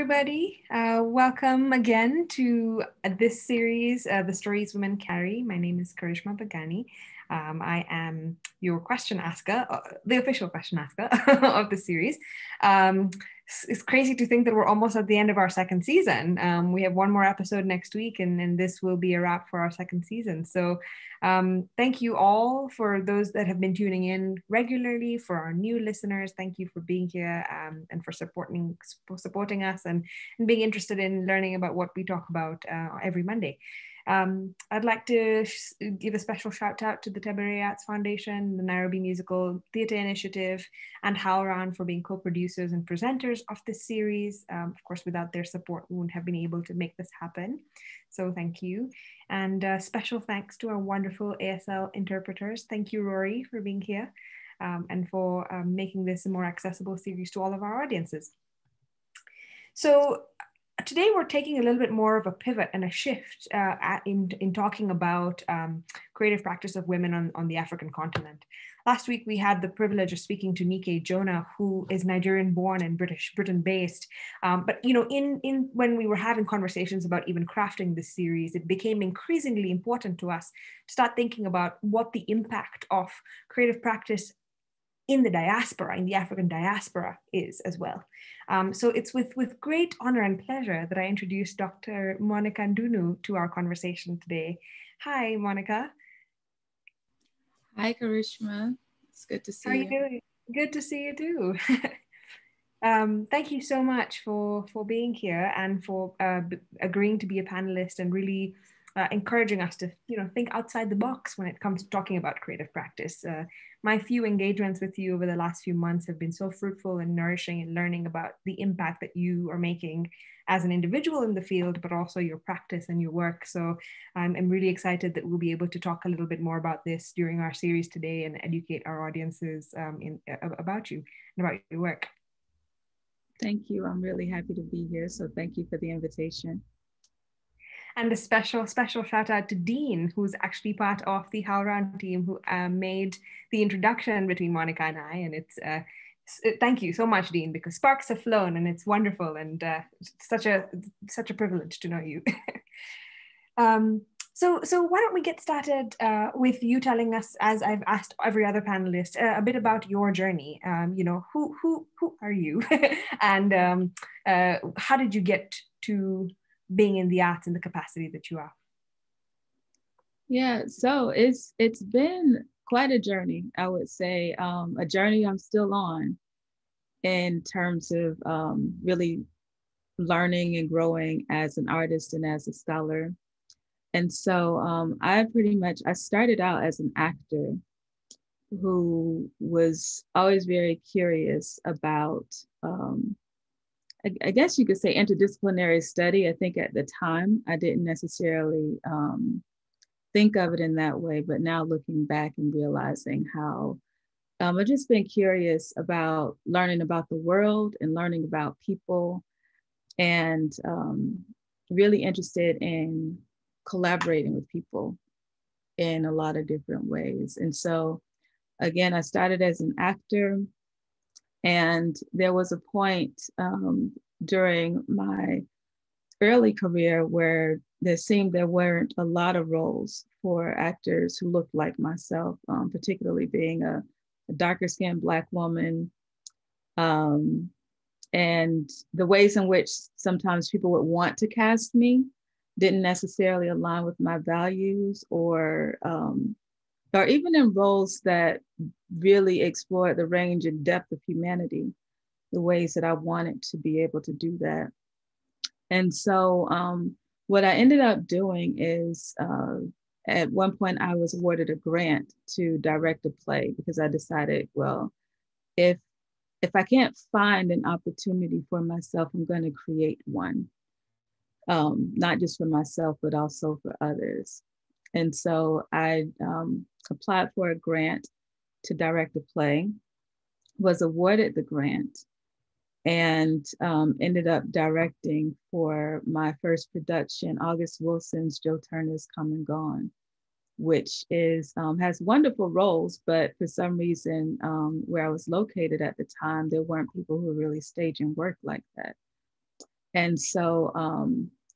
everybody. Welcome again to this series, The Stories Women Carry. My name is Karishma Bhagani. I am your question asker, the official question asker of the series. It's crazy to think that we're almost at the end of our second season. We have one more episode next week, and this will be a wrap for our second season. So thank you all, for those that have been tuning in regularly, for our new listeners. Thank you for being here and for supporting us and being interested in learning about what we talk about every Monday. I'd like to give a special shout out to the Tebere Arts Foundation, the Nairobi Musical Theatre Initiative, and HowlRound for being co-producers and presenters of this series. Of course, without their support, we wouldn't have been able to make this happen. So thank you. And special thanks to our wonderful ASL interpreters. Thank you, Rory, for being here and for making this a more accessible series to all of our audiences. So today we're taking a little bit more of a pivot and a shift in talking about creative practice of women on the African continent. Last week we had the privilege of speaking to Nikkei Jonah, who is Nigerian-born and Britain-based. But you know, when we were having conversations about even crafting this series, it became increasingly important to us to start thinking about what the impact of creative practice in the diaspora, in the African diaspora, is as well. So it's with great honor and pleasure that I introduce Dr. Monica Ndounou to our conversation today. Hi, Monica. Hi, Karishma. It's good to see you. How are you doing? Good to see you too. Thank you so much for being here and for agreeing to be a panelist and really encouraging us to, you know, think outside the box when it comes to talking about creative practice. My few engagements with you over the last few months have been so fruitful and nourishing, and learning about the impact that you are making as an individual in the field, but also your practice and your work. So I'm really excited that we'll be able to talk a little bit more about this during our series today and educate our audiences about you and about your work. Thank you. I'm really happy to be here. So thank you for the invitation. And a special, special shout out to Dean, who's actually part of the HowlRound team, who made the introduction between Monica and I. And it's thank you so much, Dean, because sparks have flown, and it's wonderful, and such a privilege to know you. So why don't we get started with you telling us, as I've asked every other panelist, a bit about your journey. You know, who are you, and how did you get to being in the arts in the capacity that you are? Yeah, so it's been quite a journey, I would say, a journey I'm still on in terms of really learning and growing as an artist and as a scholar. And so I started out as an actor who was always very curious about I guess you could say interdisciplinary study. I think at the time, I didn't necessarily think of it in that way, but now looking back and realizing how I've just been curious about learning about the world and learning about people, and really interested in collaborating with people in a lot of different ways. And so, again, I started as an actor. And there was a point during my early career where there weren't a lot of roles for actors who looked like myself, particularly being a darker-skinned Black woman. And the ways in which sometimes people would want to cast me didn't necessarily align with my values, or even in roles that really explored the range and depth of humanity, the ways that I wanted to be able to do that. And so what I ended up doing is, at one point I was awarded a grant to direct a play, because I decided, well, if I can't find an opportunity for myself, I'm going to create one, not just for myself, but also for others. And so I applied for a grant to direct a play, was awarded the grant, and ended up directing for my first production, August Wilson's Joe Turner's Come and Gone, which has wonderful roles, but for some reason, where I was located at the time, there weren't people who really stage and work like that. And so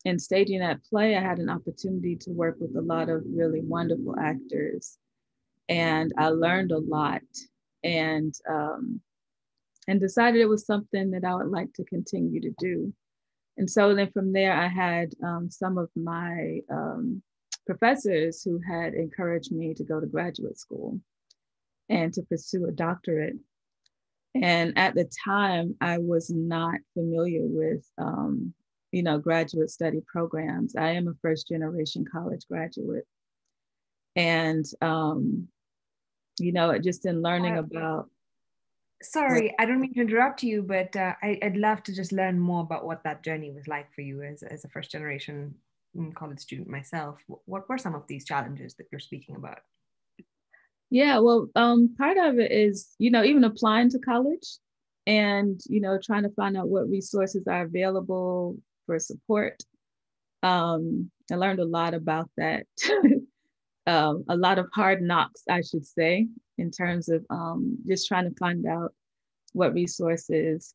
in staging that play, I had an opportunity to work with a lot of really wonderful actors, and I learned a lot, and decided it was something that I would like to continue to do. And so then from there, I had some of my professors who had encouraged me to go to graduate school and to pursue a doctorate. And at the time, I was not familiar with graduate study programs. I am a first generation college graduate. And, just in learning about. Sorry, I don't mean to interrupt you, but I'd love to just learn more about what that journey was like for you as a first generation college student myself. What were some of these challenges that you're speaking about? Yeah, well, part of it is, even applying to college and, trying to find out what resources are available for support. I learned a lot about that. A lot of hard knocks, I should say, in terms of just trying to find out what resources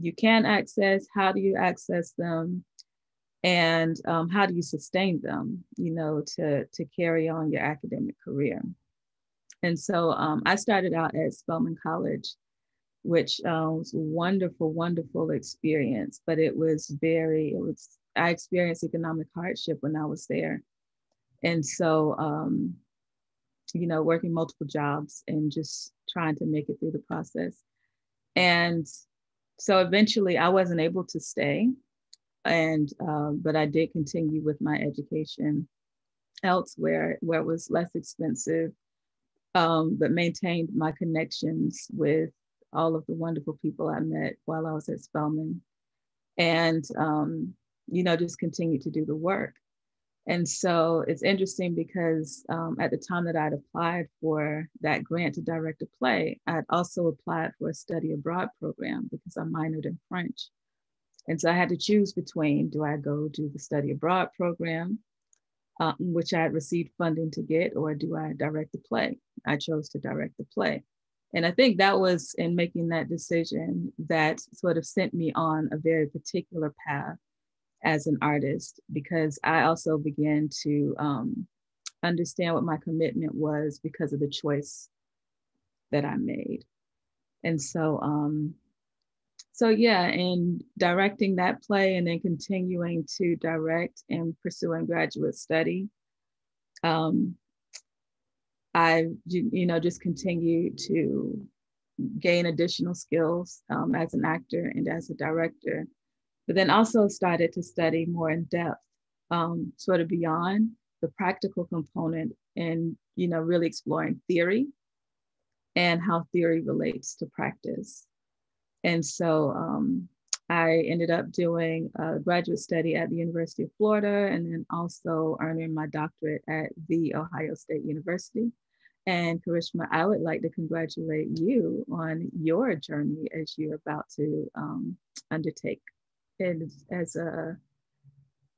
you can access, how do you access them, and how do you sustain them, to carry on your academic career. And so I started out at Spelman College, which was a wonderful, wonderful experience, but I experienced economic hardship when I was there. And so, working multiple jobs and just trying to make it through the process. And so eventually I wasn't able to stay, but I did continue with my education elsewhere where it was less expensive, but maintained my connections with all of the wonderful people I met while I was at Spelman, and, just continued to do the work. And so it's interesting because at the time that I'd applied for that grant to direct a play, I'd also applied for a study abroad program because I minored in French. And so I had to choose between, do I go do the study abroad program, which I had received funding to get, or do I direct the play? I chose to direct the play. And I think that was in making that decision that sort of sent me on a very particular path as an artist, because I also began to understand what my commitment was because of the choice that I made. And so, in directing that play and then continuing to direct and pursuing graduate study, I, just continue to gain additional skills as an actor and as a director. But then also started to study more in depth, sort of beyond the practical component and, really exploring theory and how theory relates to practice. And so I ended up doing a graduate study at the University of Florida, and then also earning my doctorate at The Ohio State University. And Karishma, I would like to congratulate you on your journey as you're about to undertake as a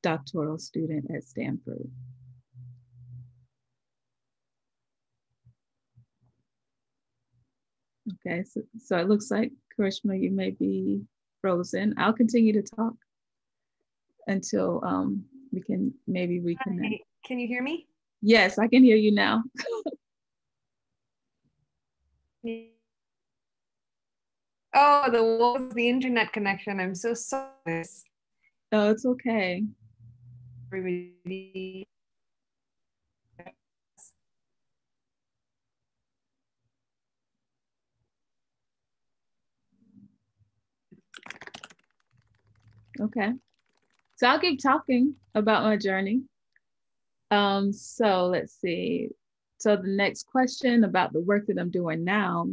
doctoral student at Stanford. Okay, so it looks like, Karishma, you may be frozen. I'll continue to talk until we can maybe reconnect. Hi, can you hear me? Yes, I can hear you now. Oh, what was the internet connection? I'm so sorry. Oh, it's okay. Everybody. Okay. So I'll keep talking about my journey. So let's see. So the next question about the work that I'm doing now.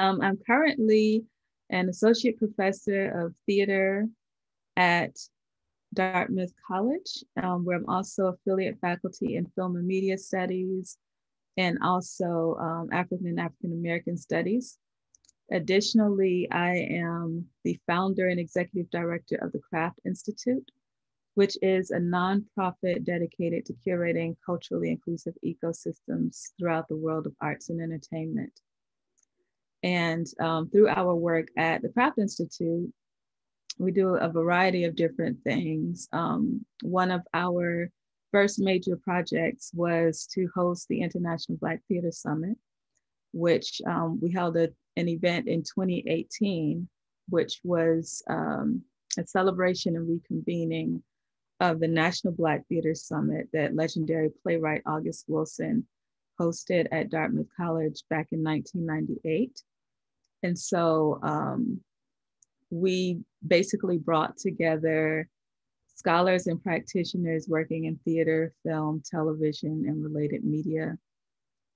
I'm currently an associate professor of theater at Dartmouth College, where I'm also affiliate faculty in film and media studies, and also African and African American studies. Additionally, I am the founder and executive director of the Craft Institute, which is a nonprofit dedicated to curating culturally inclusive ecosystems throughout the world of arts and entertainment. And through our work at the Craft Institute, We do a variety of different things. One of our first major projects was to host the International Black Theater Summit, which we held an event in 2018, which was a celebration and reconvening of the National Black Theater Summit that legendary playwright August Wilson hosted at Dartmouth College back in 1998. And so we basically brought together scholars and practitioners working in theater, film, television, and related media,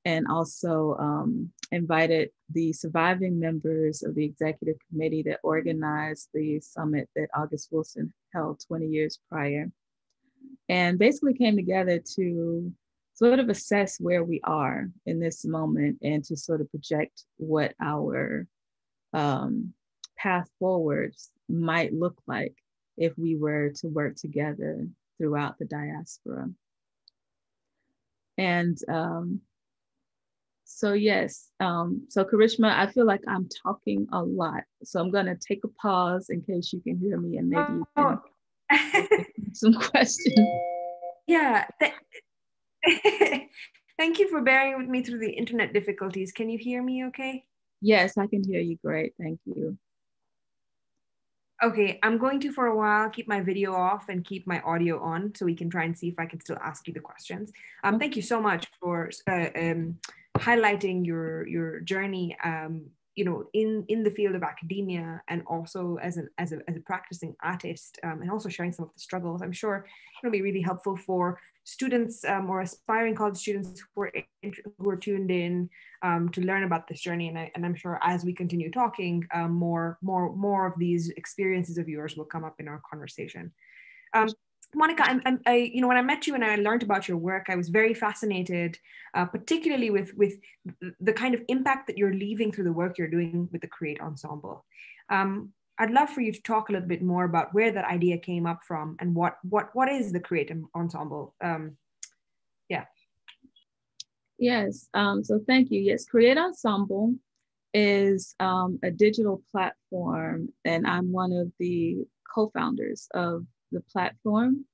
and also invited the surviving members of the executive committee that organized the summit that August Wilson held 20 years prior, and basically came together to sort of assess where we are in this moment and to sort of project what our path forwards might look like if we were to work together throughout the diaspora. And so yes, so Karishma, I feel like I'm talking a lot. So I'm gonna take a pause in case you can hear me and maybe you can some questions. Yeah. Thank you for bearing with me through the internet difficulties. Can you hear me okay? Yes, I can hear you great, thank you. Okay, I'm going to, for a while, keep my video off and keep my audio on so we can try and see if I can still ask you the questions. Thank you so much for highlighting your journey, you know, in the field of academia, and also as a practicing artist, and also sharing some of the struggles. I'm sure it'll be really helpful for students or aspiring college students who are tuned in to learn about this journey. And I'm sure as we continue talking, more of these experiences of yours will come up in our conversation. Monica, I, you know, when I met you and I learned about your work, I was very fascinated, particularly with the kind of impact that you're leaving through the work you're doing with the Create Ensemble. I'd love for you to talk a little bit more about where that idea came up from and what is the Create Ensemble? Yeah. Yes, so thank you. Yes, Create Ensemble is a digital platform, and I'm one of the co-founders of the platform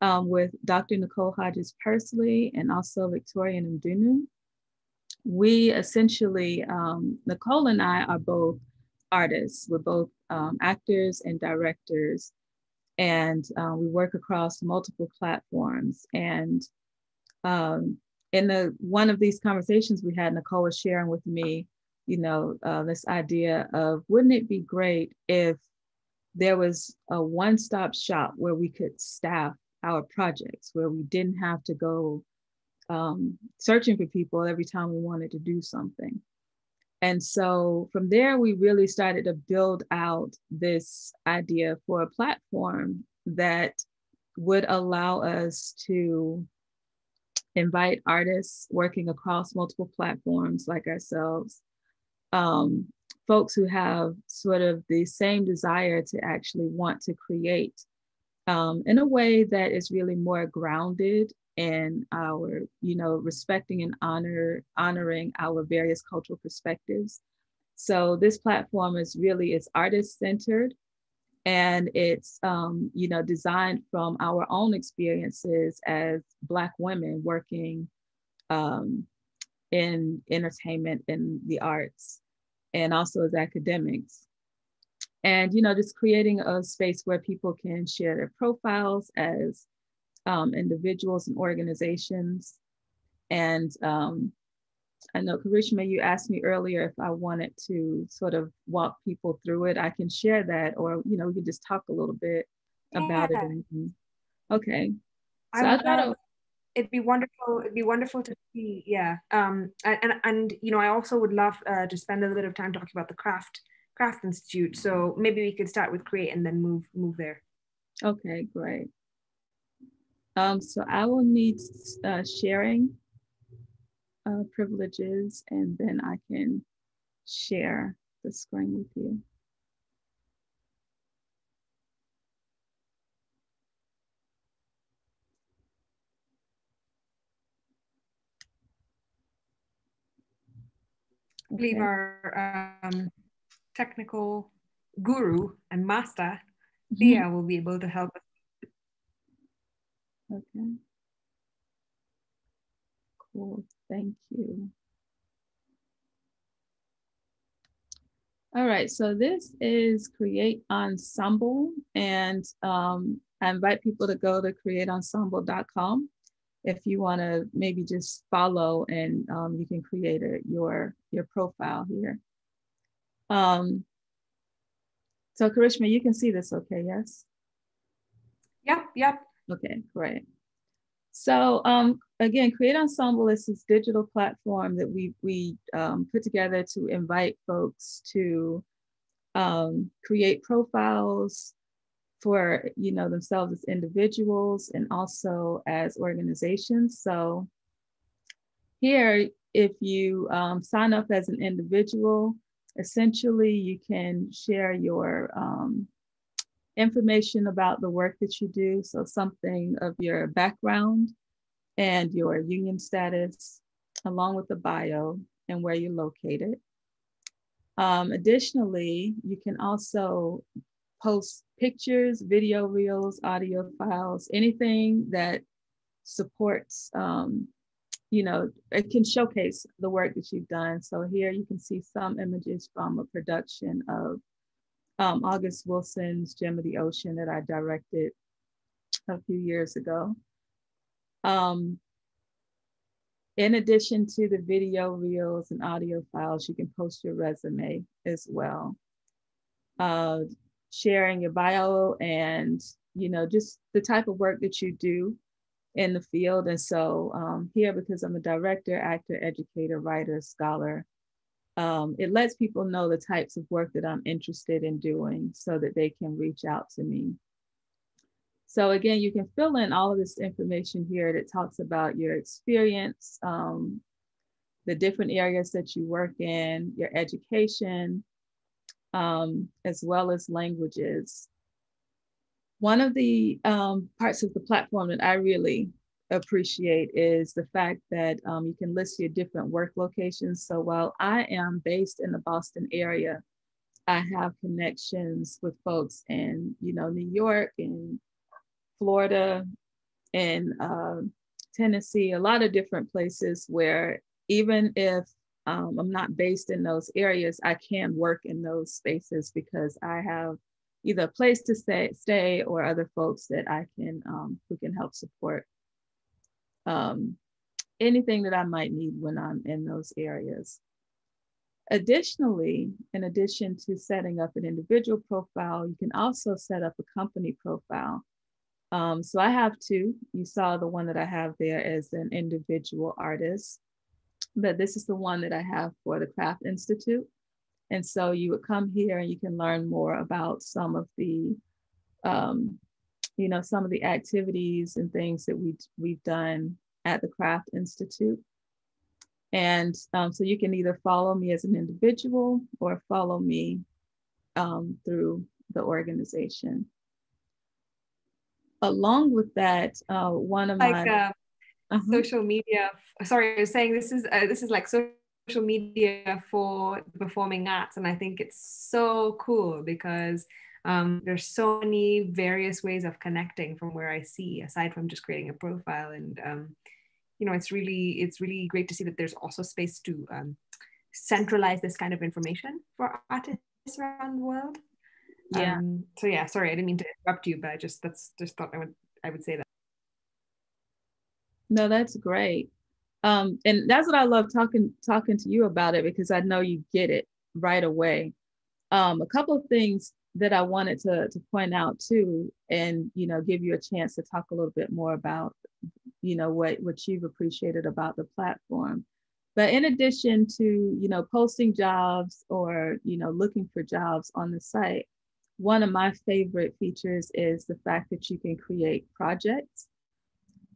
with Dr. Nicole Hodges Persley and also Victoria Ndounou. We essentially, Nicole and I are both artists. We're both actors and directors, and we work across multiple platforms. And in one of these conversations we had, Nicole was sharing with me, you know, this idea of, wouldn't it be great if there was a one-stop shop where we could staff our projects, where we didn't have to go searching for people every time we wanted to do something. And so from there, we really started to build out this idea for a platform that would allow us to invite artists working across multiple platforms like ourselves, folks who have sort of the same desire to actually want to create in a way that is really more grounded in our, you know, respecting and honoring our various cultural perspectives. So this platform is really, it's artist-centered, and it's, you know, designed from our own experiences as Black women working in entertainment and the arts, and also as academics. And, you know, just creating a space where people can share their profiles as individuals and organizations. And I know, Karishma, you asked me earlier if I wanted to sort of walk people through it. I can share that, or, you know, we can just talk a little bit about it. Okay. So I thought it'd be wonderful. It'd be wonderful to see, yeah. And you know, I also would love to spend a little bit of time talking about the Craft Institute. So maybe we could start with Create and then move there. Okay, great. So I will need sharing privileges, and then I can share the screen with you. I believe our technical guru and master, Leah will be able to help us. Okay. Cool, thank you. All right, so this is Create Ensemble, and I invite people to go to createensemble.com if you want to maybe just follow, and you can create your profile here. So Karishma, you can see this okay, yes? Yep, yep. Okay, great. So again, Create Ensemble is this digital platform that we put together to invite folks to create profiles for themselves as individuals and also as organizations. So here, if you sign up as an individual, essentially you can share your information about the work that you do. So something of your background and your union status, along with the bio and where you're located. Additionally, you can also post pictures, video reels, audio files, anything that supports, it can showcase the work that you've done. So here you can see some images from a production of August Wilson's Gem of the Ocean that I directed a few years ago. In addition to the video reels and audio files, you can post your resume as well. Sharing your bio and, just the type of work that you do in the field. And so here, because I'm a director, actor, educator, writer, scholar, it lets people know the types of work that I'm interested in doing so that they can reach out to me. So again, you can fill in all of this information here that talks about your experience, the different areas that you work in, your education, as well as languages. One of the parts of the platform that I really appreciate is the fact that you can list your different work locations. So while I am based in the Boston area, I have connections with folks in New York and Florida and Tennessee, a lot of different places where even if I'm not based in those areas, I can work in those spaces because I have either a place to stay or other folks that I can who can help support anything that I might need when I'm in those areas. Additionally, in addition to setting up an individual profile, you can also set up a company profile. So I have two. You saw the one that I have there as an individual artist, but this is the one that I have for the Craft Institute. And so you would come here and you can learn more about some of the some of the activities and things that we've done at the Craft Institute. And so you can either follow me as an individual or follow me through the organization. Along with that, one of social media, sorry, I was saying this is like social media for the performing arts. And I think it's so cool because there's so many various ways of connecting from where I see, aside from just creating a profile. And, it's really great to see that there's also space to centralize this kind of information for artists around the world. Yeah. So yeah, sorry, I didn't mean to interrupt you, but I just thought I would say that. No, that's great. And that's what I love talking to you about it, because I know you get it right away. A couple of things that I wanted to point out too, and give you a chance to talk a little bit more about what you've appreciated about the platform. But in addition to posting jobs or looking for jobs on the site, one of my favorite features is the fact that you can create projects.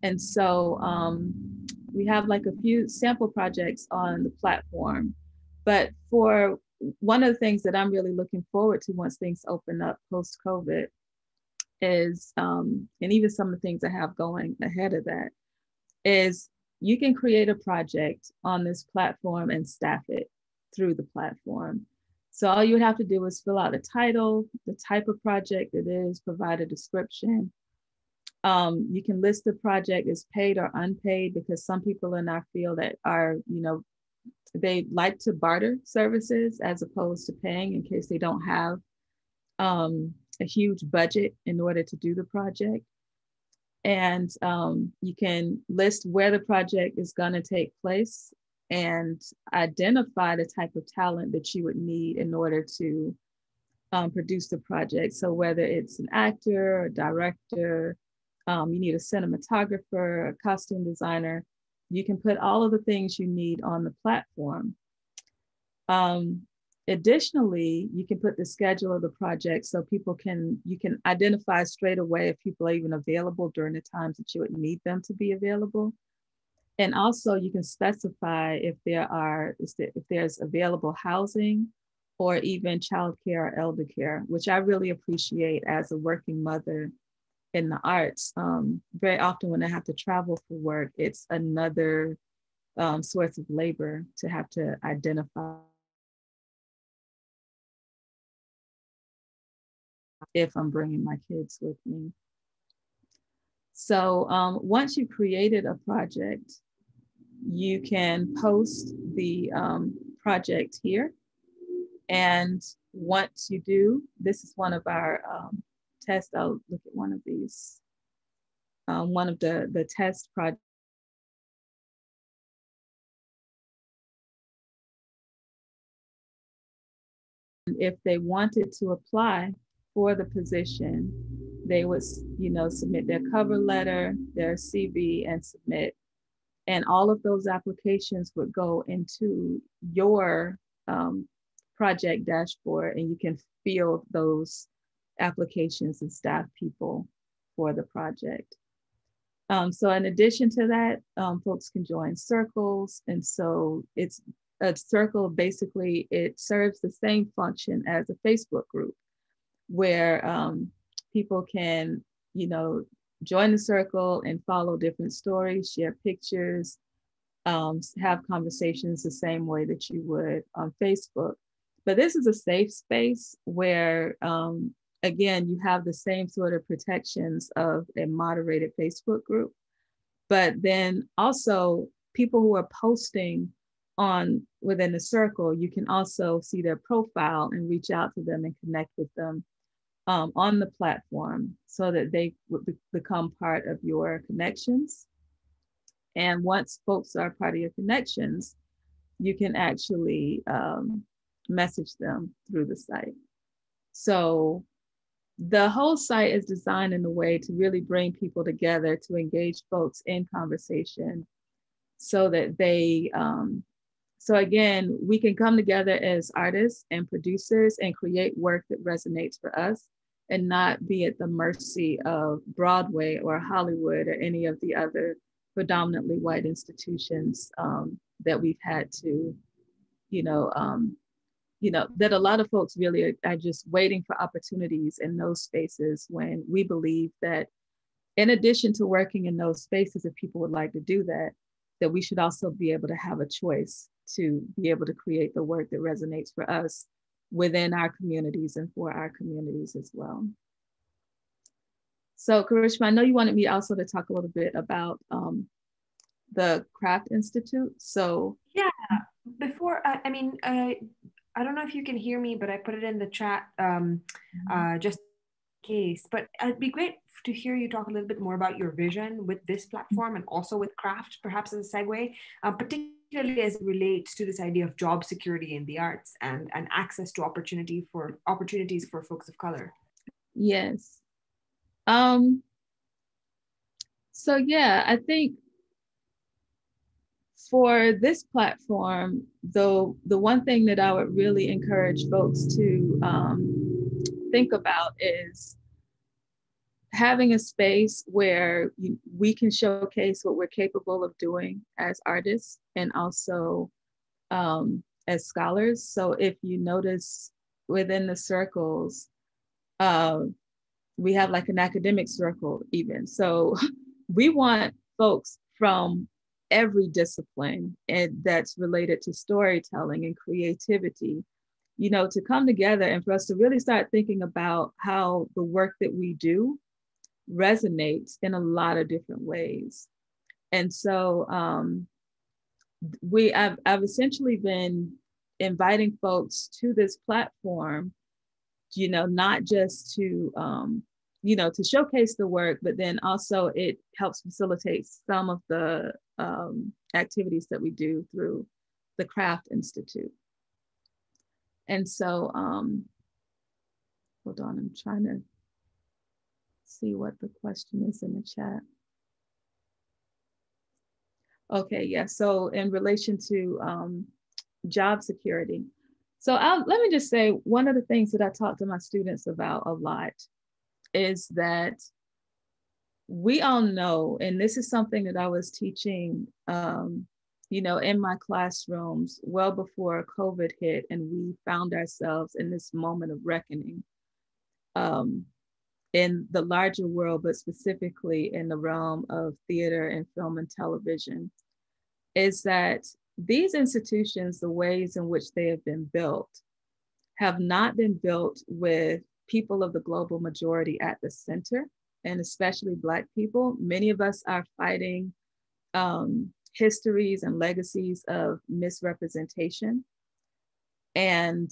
And so we have like a few sample projects on the platform, but for one of the things that I'm really looking forward to once things open up post-COVID is, and even some of the things I have going ahead of that, is you can create a project on this platform and staff it through the platform. So all you would have to do is fill out a title, the type of project it is, provide a description. You can list the project as paid or unpaid, because some people in our field that are, you know, they like to barter services as opposed to paying in case they don't have a huge budget in order to do the project. And you can list where the project is going to take place and identify the type of talent that you would need in order to produce the project. So whether it's an actor, a director, you need a cinematographer, a costume designer, you can put all of the things you need on the platform. Additionally, you can put the schedule of the project so people can, you can identify straight away if people are even available during the times that you would need them to be available. And also you can specify if there's available housing or even childcare or elder care, which I really appreciate as a working mother in the arts. Very often when I have to travel for work, it's another source of labor to have to identify if I'm bringing my kids with me. So once you've created a project, you can post the project here. And once you do, this is one of our tests. I'll look at one of these, one of the test projects. If they wanted to apply for the position, they would, you know, submit their cover letter, their CV, and submit. And all of those applications would go into your project dashboard, and you can field those applications and staff people for the project. So in addition to that, folks can join circles. And so it's a circle, basically, it serves the same function as a Facebook group, where people can, you know, join the circle and follow different stories, share pictures, have conversations the same way that you would on Facebook. But this is a safe space where, again, you have the same sort of protections of a moderated Facebook group. But then also people who are posting on within the circle, you can also see their profile and reach out to them and connect with them on the platform so that they would become part of your connections. And once folks are part of your connections, you can actually message them through the site. So the whole site is designed in a way to really bring people together, to engage folks in conversation so that they, so again, we can come together as artists and producers and create work that resonates for us and not be at the mercy of Broadway or Hollywood or any of the other predominantly white institutions that we've had to, that a lot of folks really are just waiting for opportunities in those spaces, when we believe that in addition to working in those spaces, if people would like to do that, that we should also be able to have a choice to be able to create the work that resonates for us within our communities and for our communities as well. So Karishma, I know you wanted me also to talk a little bit about the Craft Institute, so. Yeah, before, I don't know if you can hear me, but I put it in the chat just in case, but it'd be great to hear you talk a little bit more about your vision with this platform and also with Craft, perhaps as a segue, particularly as it relates to this idea of job security in the arts and access to opportunities for folks of color. Yes. So yeah, I think for this platform, though, the one thing that I would really encourage folks to think about is having a space where we can showcase what we're capable of doing as artists and also as scholars. So if you notice within the circles, we have like an academic circle even. So we want folks from every discipline and that's related to storytelling and creativity. you know, to come together and for us to really start thinking about how the work that we do resonates in a lot of different ways. And so I've essentially been inviting folks to this platform, you know, not just to, you know, to showcase the work, but then also it helps facilitate some of the activities that we do through the Craft Institute. And so, hold on, I'm trying to see what the question is in the chat. Okay, yeah, so in relation to job security. So let me just say, one of the things that I talk to my students about a lot is that we all know, and this is something that I was teaching, you know, in my classrooms well before COVID hit and we found ourselves in this moment of reckoning in the larger world, but specifically in the realm of theater and film and television, is that these institutions, the ways in which they have been built, have not been built with people of the global majority at the center, and especially Black people. Many of us are fighting histories and legacies of misrepresentation. And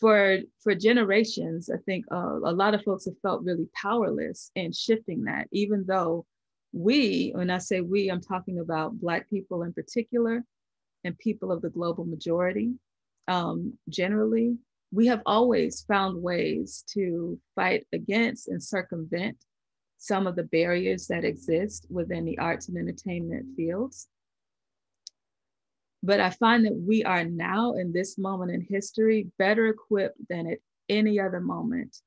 for generations, I think a lot of folks have felt really powerless in shifting that, even though we, when I say we, I'm talking about Black people in particular and people of the global majority generally, we have always found ways to fight against and circumvent some of the barriers that exist within the arts and entertainment fields. But I find that we are now in this moment in history better equipped than at any other moment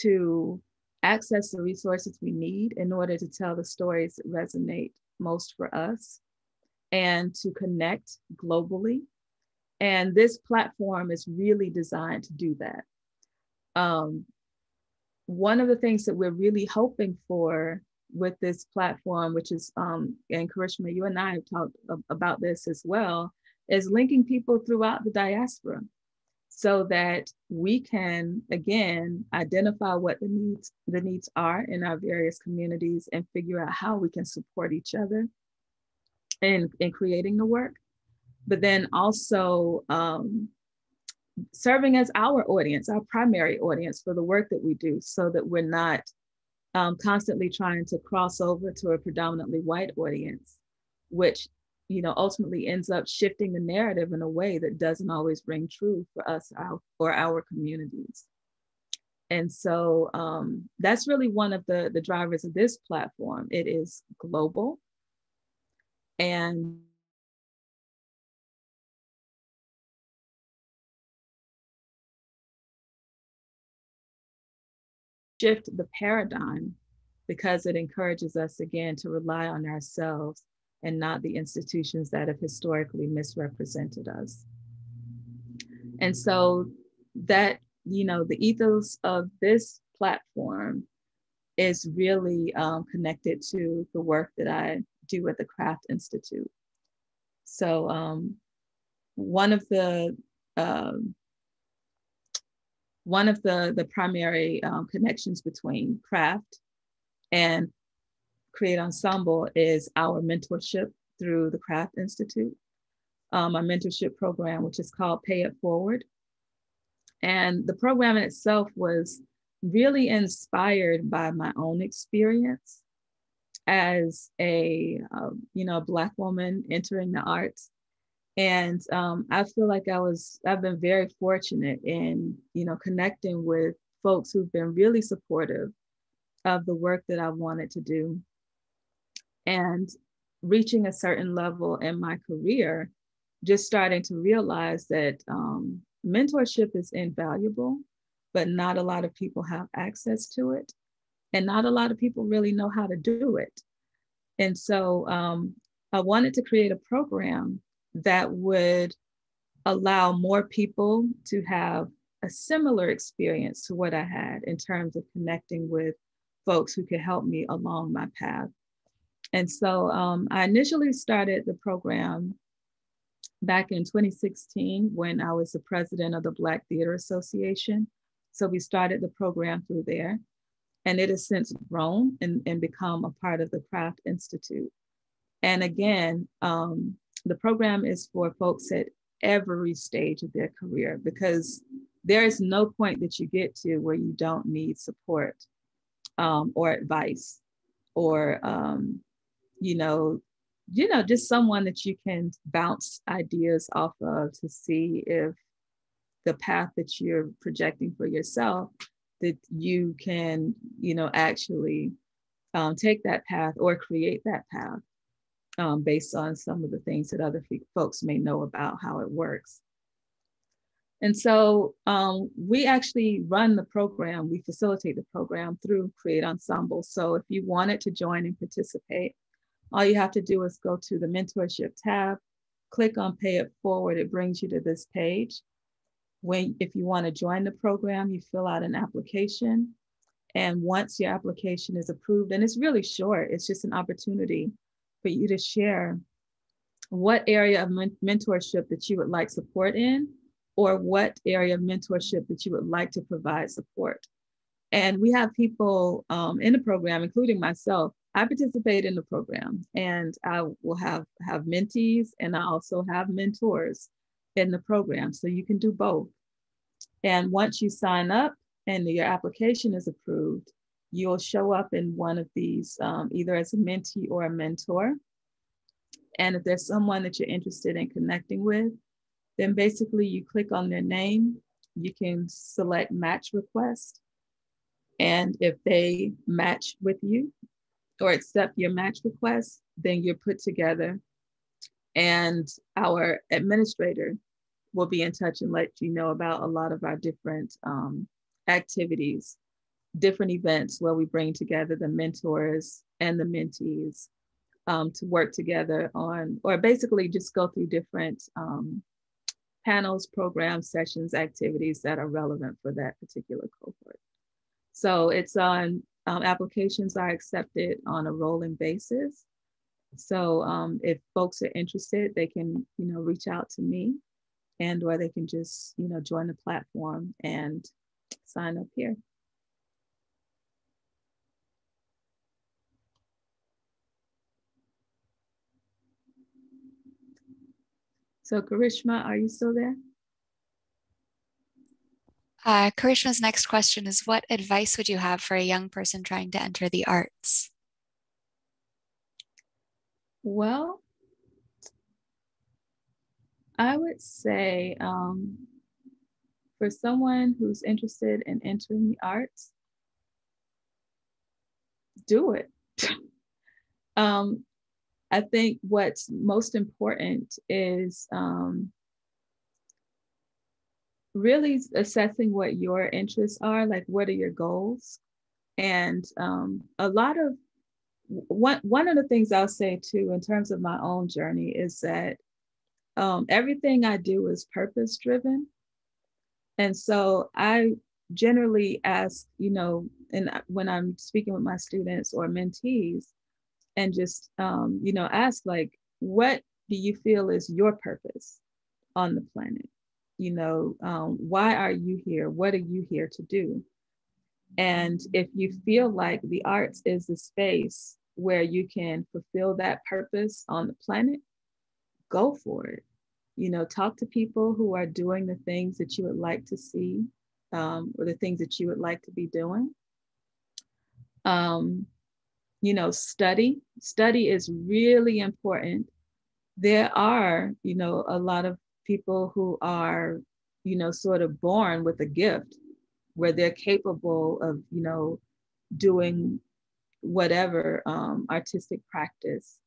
to access the resources we need in order to tell the stories that resonate most for us and to connect globally. And this platform is really designed to do that. One of the things that we're really hoping for with this platform, which is, and Karishma, you and I have talked about this as well, is linking people throughout the diaspora so that we can, again, identify what the needs are in our various communities and figure out how we can support each other in creating the work. But then also serving as our audience, our primary audience for the work that we do, so that we're not constantly trying to cross over to a predominantly white audience, which, you know, ultimately ends up shifting the narrative in a way that doesn't always ring true for us or our communities. And so that's really one of the drivers of this platform. It is global and shift the paradigm, because it encourages us again to rely on ourselves and not the institutions that have historically misrepresented us. And so that, you know, the ethos of this platform is really connected to the work that I do at the Craft Institute. So one of the primary connections between Craft and Create Ensemble is our mentorship through the Craft Institute, our mentorship program, which is called Pay-It-Forward. And the program in itself was really inspired by my own experience as a, you know, Black woman entering the arts. And I feel like I've been very fortunate in, you know, connecting with folks who've been really supportive of the work that I wanted to do. And reaching a certain level in my career, just starting to realize that mentorship is invaluable, but not a lot of people have access to it. And not a lot of people really know how to do it. And so I wanted to create a program that would allow more people to have a similar experience to what I had in terms of connecting with folks who could help me along my path. And so I initially started the program back in 2016 when I was the president of the Black Theater Association. So we started the program through there, and it has since grown and become a part of the Craft Institute. And again, the program is for folks at every stage of their career, because there is no point that you get to where you don't need support or advice or, just someone that you can bounce ideas off of to see if the path that you're projecting for yourself, that you can, actually take that path or create that path based on some of the things that other folks may know about how it works. And so we actually run the program, we facilitate the program through Create Ensemble. So if you wanted to join and participate, all you have to do is go to the mentorship tab, click on Pay It Forward, it brings you to this page. If you want to join the program, you fill out an application. And once your application is approved, and it's really short, it's just an opportunity for you to share what area of mentorship that you would like support in, or what area of mentorship that you would like to provide support. And we have people in the program, including myself. I participate in the program, and I will have mentees, and I also have mentors in the program. So you can do both. And once you sign up and your application is approved, you'll show up in one of these, either as a mentee or a mentor. And if there's someone that you're interested in connecting with, then basically you click on their name, you can select match request. And if they match with you or accept your match request, then you're put together, and our administrator will be in touch and let you know about a lot of our different activities, different events where we bring together the mentors and the mentees to work together on, or basically just go through different panels, programs, sessions, activities that are relevant for that particular cohort. So it's on, applications are accepted on a rolling basis. So if folks are interested, they can, reach out to me, and or they can just, join the platform and sign up here. So Karishma, are you still there? Karishma's next question is, what advice would you have for a young person trying to enter the arts? Well, I would say for someone who's interested in entering the arts, do it. I think what's most important is really assessing what your interests are, like what are your goals? And one of the things I'll say too, in terms of my own journey, is that everything I do is purpose driven. And so I generally ask, and when I'm speaking with my students or mentees, and just, ask, like, what do you feel is your purpose on the planet? Why are you here? What are you here to do? And if you feel like the arts is the space where you can fulfill that purpose on the planet, go for it. Talk to people who are doing the things that you would like to see, or the things that you would like to be doing. Study is really important. There are, a lot of people who are, sort of born with a gift, where they're capable of, doing whatever artistic practice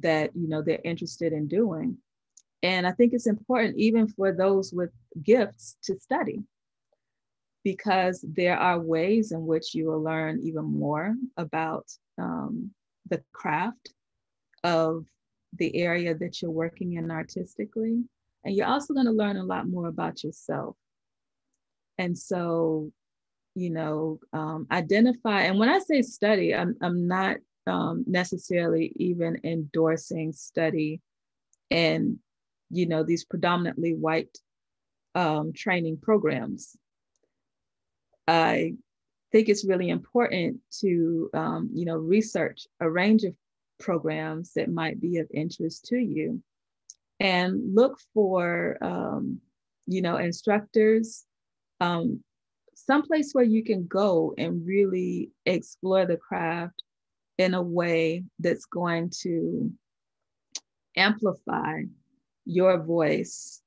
that, they're interested in doing. And I think it's important even for those with gifts to study, because there are ways in which you will learn even more about the craft of the area that you're working in artistically. And you're also going to learn a lot more about yourself. And so, identify, and when I say study, I'm not necessarily even endorsing study in you know, these predominantly white training programs. I think it's really important to, you know, research a range of programs that might be of interest to you and look for, you know, instructors, someplace where you can go and really explore the craft in a way that's going to amplify your voice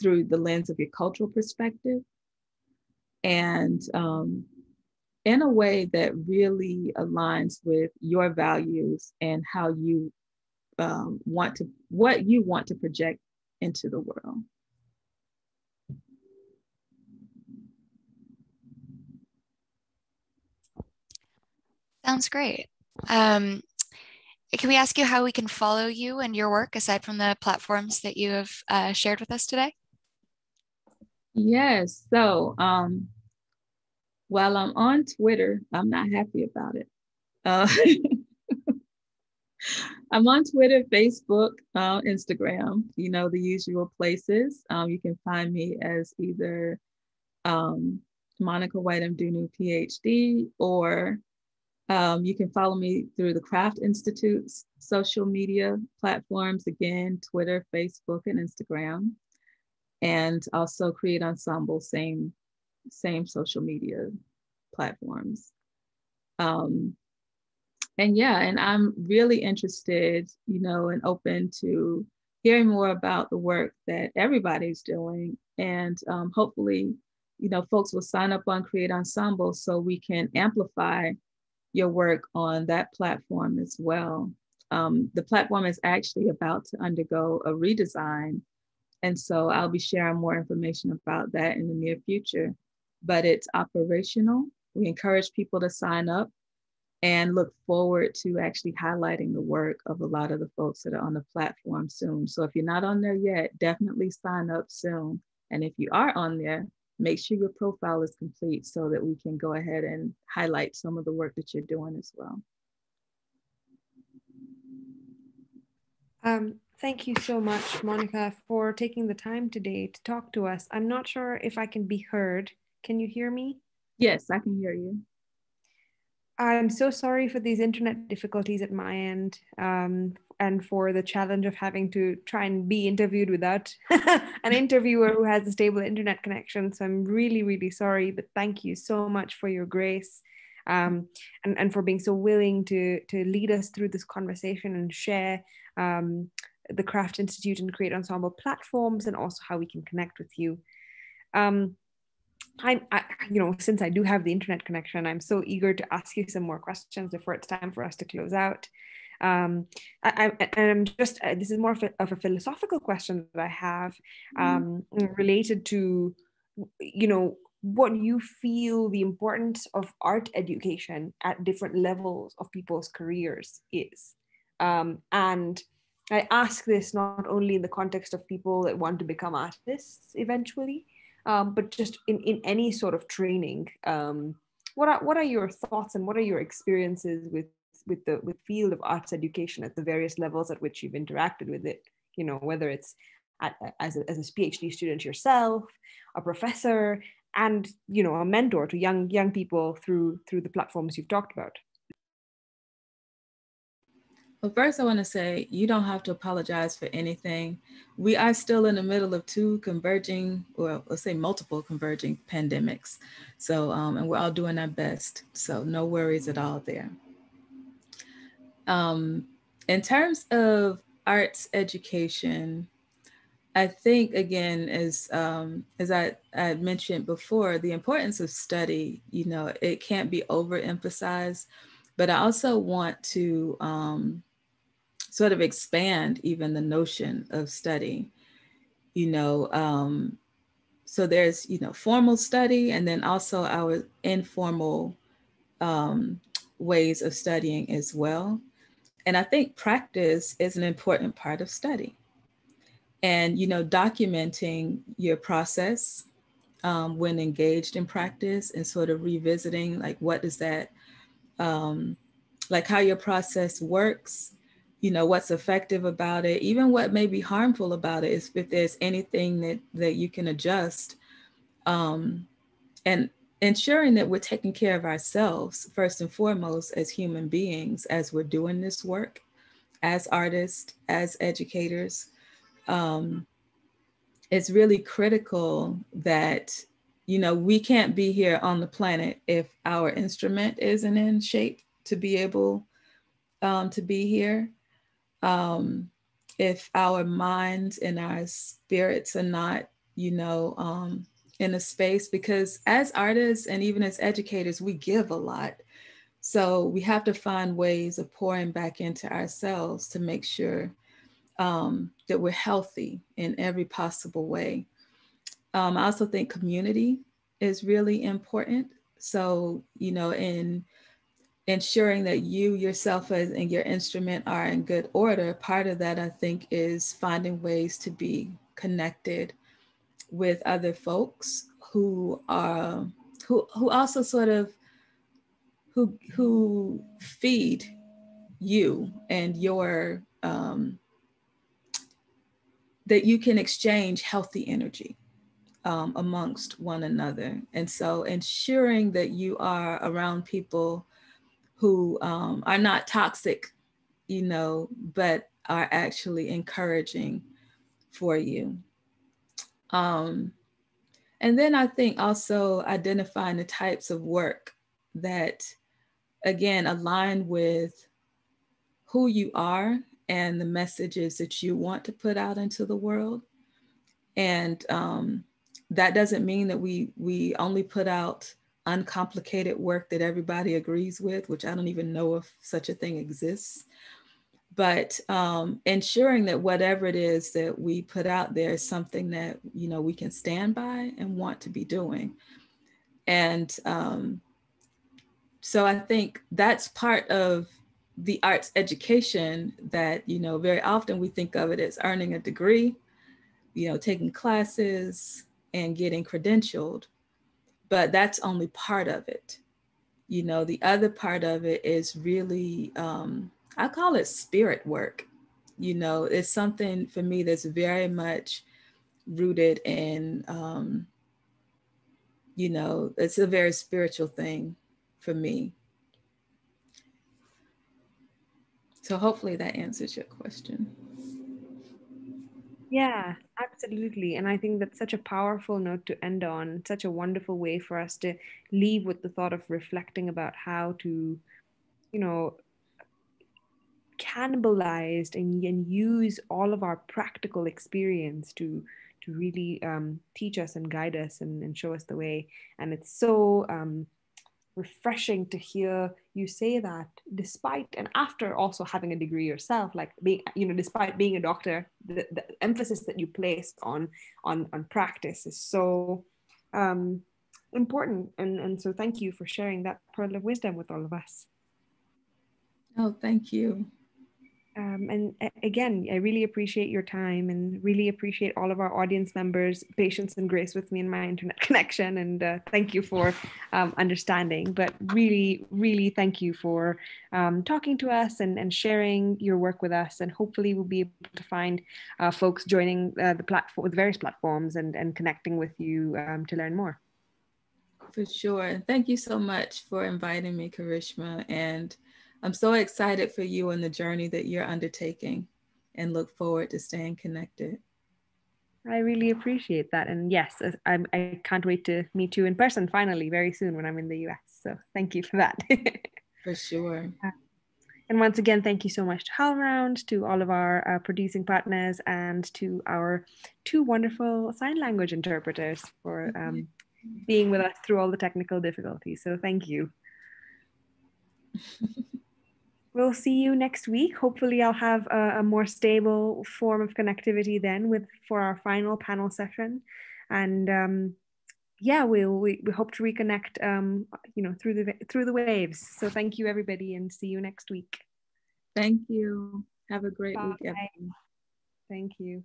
through the lens of your cultural perspective, and in a way that really aligns with your values and how you what you want to project into the world. Sounds great. Can we ask you how we can follow you and your work aside from the platforms that you have shared with us today? Yes, so while I'm on Twitter, I'm not happy about it. I'm on Twitter, Facebook, Instagram, you know, the usual places. You can find me as either Monica White Ndounou, PhD, or you can follow me through the Craft Institute's social media platforms, again, Twitter, Facebook, and Instagram, and also Create Ensemble, same social media platforms. And yeah, and I'm really interested, you know, and open to hearing more about the work that everybody's doing, and hopefully, you know, folks will sign up on Create Ensemble so we can amplify your work on that platform as well. The platform is actually about to undergo a redesign, and so I'll be sharing more information about that in the near future, but it's operational. We encourage people to sign up and look forward to actually highlighting the work of a lot of the folks that are on the platform soon. So if you're not on there yet, definitely sign up soon. And if you are on there, make sure your profile is complete so that we can go ahead and highlight some of the work that you're doing as well. Thank you so much, Monica, for taking the time today to talk to us. I'm not sure if I can be heard. Can you hear me? Yes, I can hear you. I'm so sorry for these internet difficulties at my end and for the challenge of having to try and be interviewed without an interviewer who has a stable internet connection. So I'm really, really sorry, but thank you so much for your grace and for being so willing to lead us through this conversation and share the Craft Institute and Create Ensemble platforms and also how we can connect with you. I, you know, since I do have the internet connection, I'm so eager to ask you some more questions before it's time for us to close out. And this is more of a philosophical question that I have related to, you know, what you feel the importance of art education at different levels of people's careers is. And I ask this not only in the context of people that want to become artists eventually, but just in any sort of training, what are your thoughts and what are your experiences with the field of arts education at the various levels at which you've interacted with it? You know, whether it's as a PhD student yourself, a professor, and you know, a mentor to young people through the platforms you've talked about. Well, first, I want to say you don't have to apologize for anything. We are still in the middle of two converging, or let's say multiple converging pandemics. So, and we're all doing our best. So no worries at all there. In terms of arts education, I think, again, as I mentioned before, the importance of study, you know, it can't be overemphasized, but I also want to sort of expand even the notion of study, you know, so there's, you know, formal study and then also our informal ways of studying as well. And I think practice is an important part of study. And, you know, documenting your process when engaged in practice and sort of revisiting, like, what does that, like how your process works, you know, what's effective about it, even what may be harmful about it, is if there's anything that you can adjust, and ensuring that we're taking care of ourselves first and foremost as human beings, as we're doing this work, as artists, as educators. It's really critical that, you know, we can't be here on the planet if our instrument isn't in shape to be able to be here. If our minds and our spirits are not, you know, in a space, because as artists and even as educators, we give a lot. So we have to find ways of pouring back into ourselves to make sure that we're healthy in every possible way. I also think community is really important. So, you know, in ensuring that you yourself and your instrument are in good order, part of that, I think, is finding ways to be connected with other folks who also sort of who feed you and your that you can exchange healthy energy amongst one another. And so ensuring that you are around people who are not toxic, you know, but are actually encouraging for you. And then I think also identifying the types of work that, again, align with who you are and the messages that you want to put out into the world. And that doesn't mean that we only put out uncomplicated work that everybody agrees with, which I don't even know if such a thing exists. But ensuring that whatever it is that we put out there is something that, you know, we can stand by and want to be doing. And so I think that's part of the arts education that, you know, very often we think of it as earning a degree, you know, taking classes and getting credentialed, but that's only part of it. You know, the other part of it is really, I call it spirit work. You know, it's something for me that's very much rooted in, you know, it's a very spiritual thing for me. So hopefully that answers your question. Yeah, absolutely. And I think that's such a powerful note to end on, such a wonderful way for us to leave with the thought of reflecting about how to, you know, cannibalized and use all of our practical experience to really teach us and guide us and show us the way. And it's so refreshing to hear you say that, despite and after also having a degree yourself, like being, you know, despite being a doctor, the emphasis that you placed on practice is so important. And so thank you for sharing that pearl of wisdom with all of us. Oh, thank you. And again, I really appreciate your time and really appreciate all of our audience members' patience and grace with me and my internet connection. And thank you for understanding, but really, really thank you for talking to us and sharing your work with us. And hopefully we'll be able to find folks joining the platform, the various platforms, and connecting with you to learn more. For sure. Thank you so much for inviting me, Karishma. And I'm so excited for you and the journey that you're undertaking, and look forward to staying connected. I really appreciate that. And yes, I can't wait to meet you in person finally very soon when I'm in the US. So thank you for that. For sure. And once again, thank you so much to HowlRound, to all of our producing partners, and to our two wonderful sign language interpreters for being with us through all the technical difficulties. So thank you. We'll see you next week. Hopefully I'll have a more stable form of connectivity then for our final panel session. And yeah, we hope to reconnect, you know, through the waves. So thank you, everybody, and see you next week. Thank you. Have a great week, everyone. Thank you.